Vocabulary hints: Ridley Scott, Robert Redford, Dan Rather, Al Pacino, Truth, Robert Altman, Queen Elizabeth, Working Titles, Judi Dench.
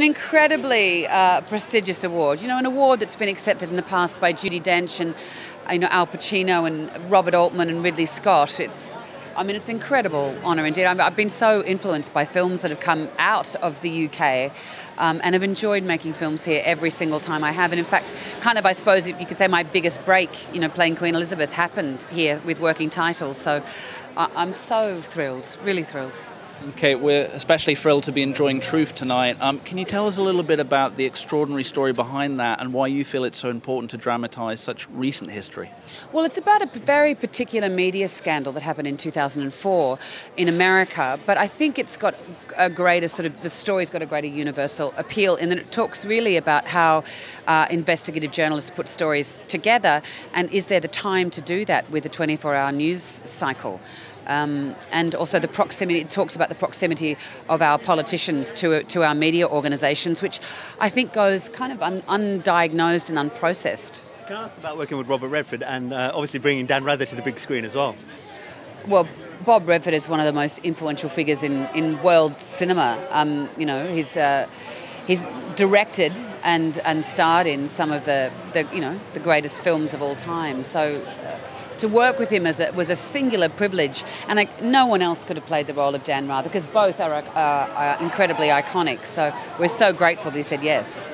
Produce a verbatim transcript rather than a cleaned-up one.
an incredibly uh, prestigious award. You know, an award that's been accepted in the past by Judi Dench and, you know, Al Pacino and Robert Altman and Ridley Scott. It's, I mean, it's an incredible honour indeed. I've been so influenced by films that have come out of the U K um, and have enjoyed making films here every single time I have. And in fact, kind of, I suppose you could say my biggest break, you know, playing Queen Elizabeth happened here with Working Titles. So I I'm so thrilled, really thrilled. Okay, we're especially thrilled to be enjoying Truth tonight. Um, can you tell us a little bit about the extraordinary story behind that and why you feel it's so important to dramatise such recent history? Well, it's about a very particular media scandal that happened in two thousand four in America, but I think it's got a greater sort of, the story's got a greater universal appeal in that it talks really about how uh, investigative journalists put stories together and is there the time to do that with a twenty-four hour news cycle? Um, and also the proximity, it talks about the proximity of our politicians to, to our media organisations, which I think goes kind of un, undiagnosed and unprocessed. Can I ask about working with Robert Redford and uh, obviously bringing Dan Rather to the big screen as well? Well, Bob Redford is one of the most influential figures in, in world cinema. Um, you know, he's, uh, he's directed and, and starred in some of the, the, you know, the greatest films of all time. So... Uh, To work with him as a, was a singular privilege, and I, no one else could have played the role of Dan Rather because both are, are, are incredibly iconic. So we're so grateful that he said yes.